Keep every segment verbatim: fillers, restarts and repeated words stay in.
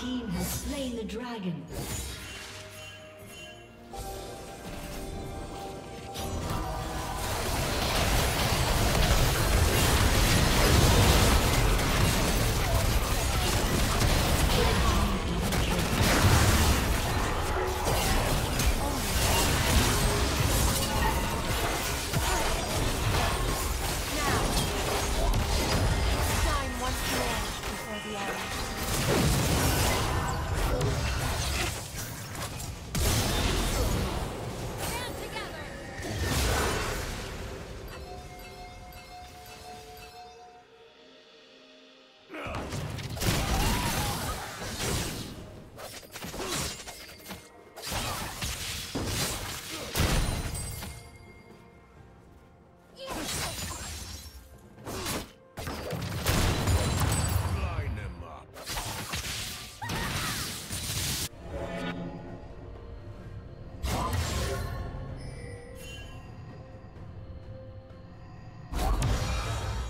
team has slain the dragon.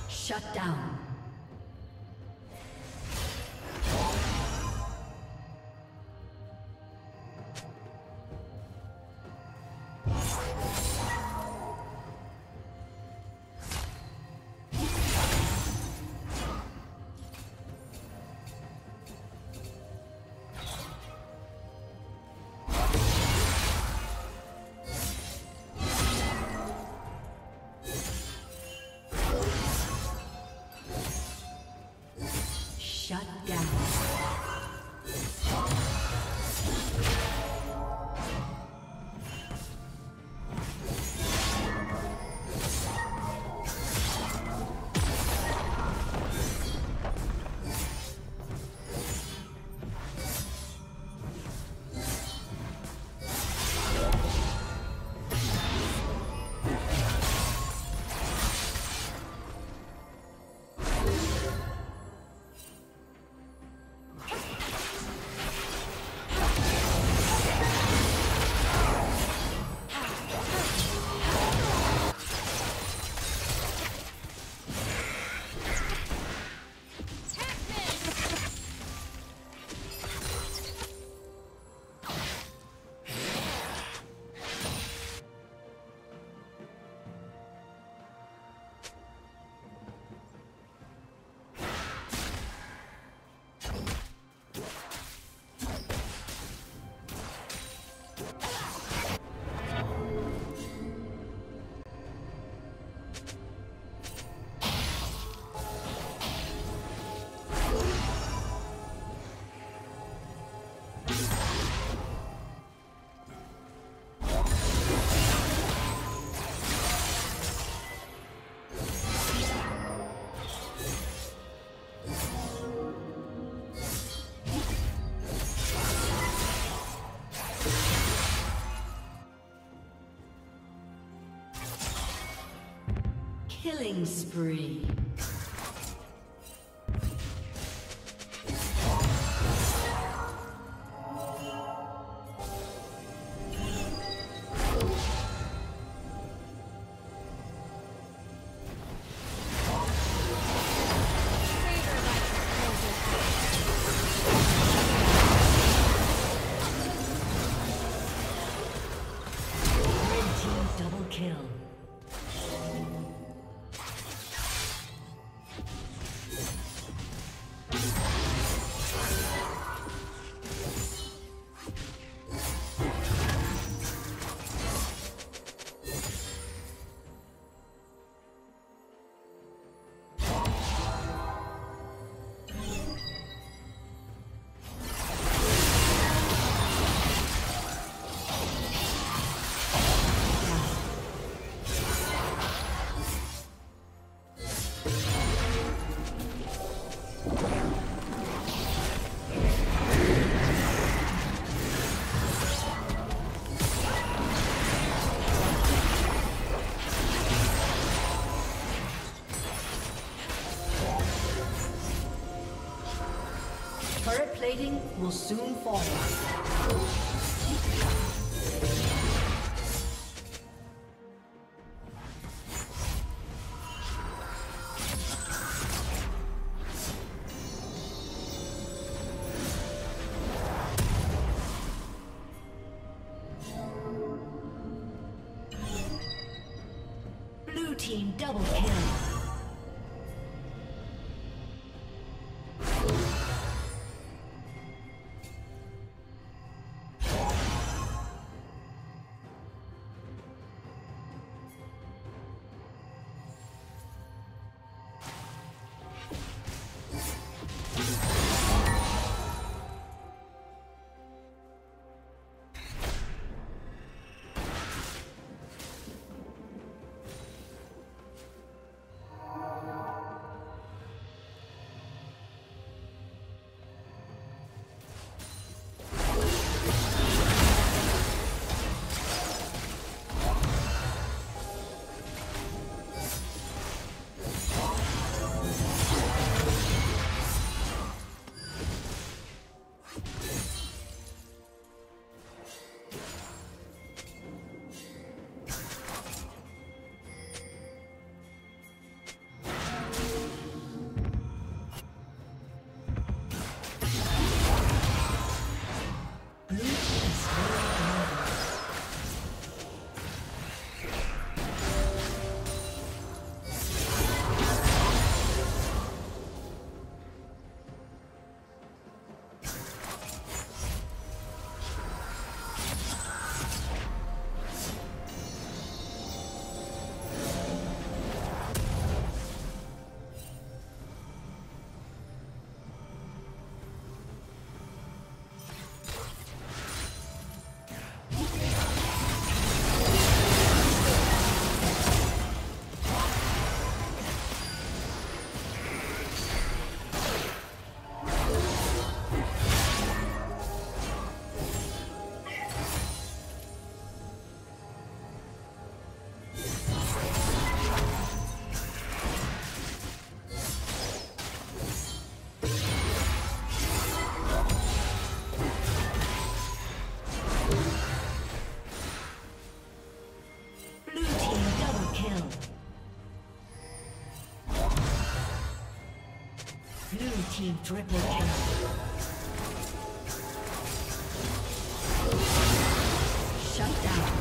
Shut down. Shut down. Killing spree. Turret plating will soon fall. Double kill. Team triple kill. Shut down.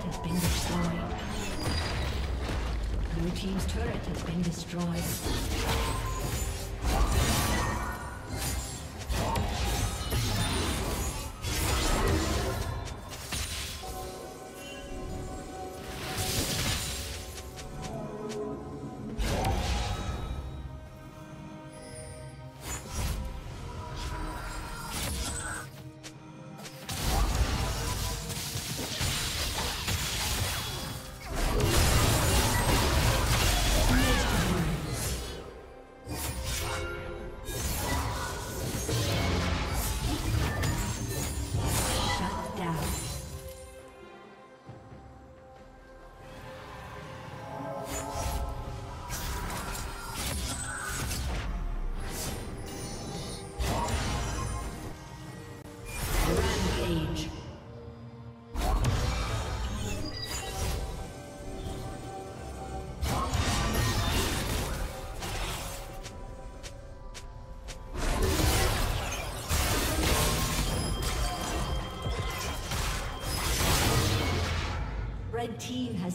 turret has been destroyed. Blue team's turret has been destroyed. Red team has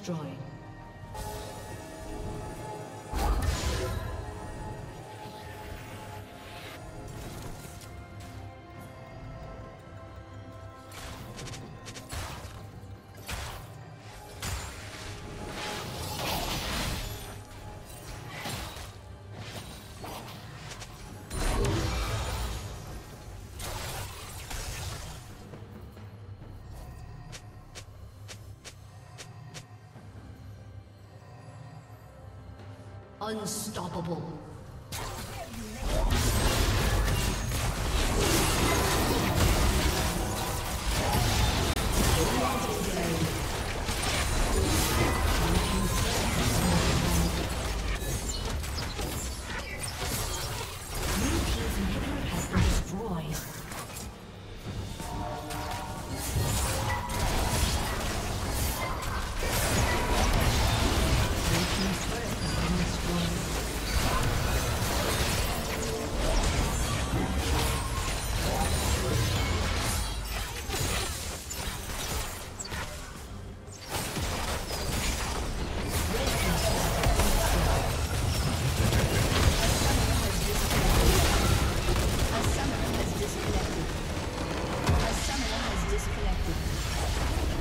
Destroyed. Unstoppable. Disconnected.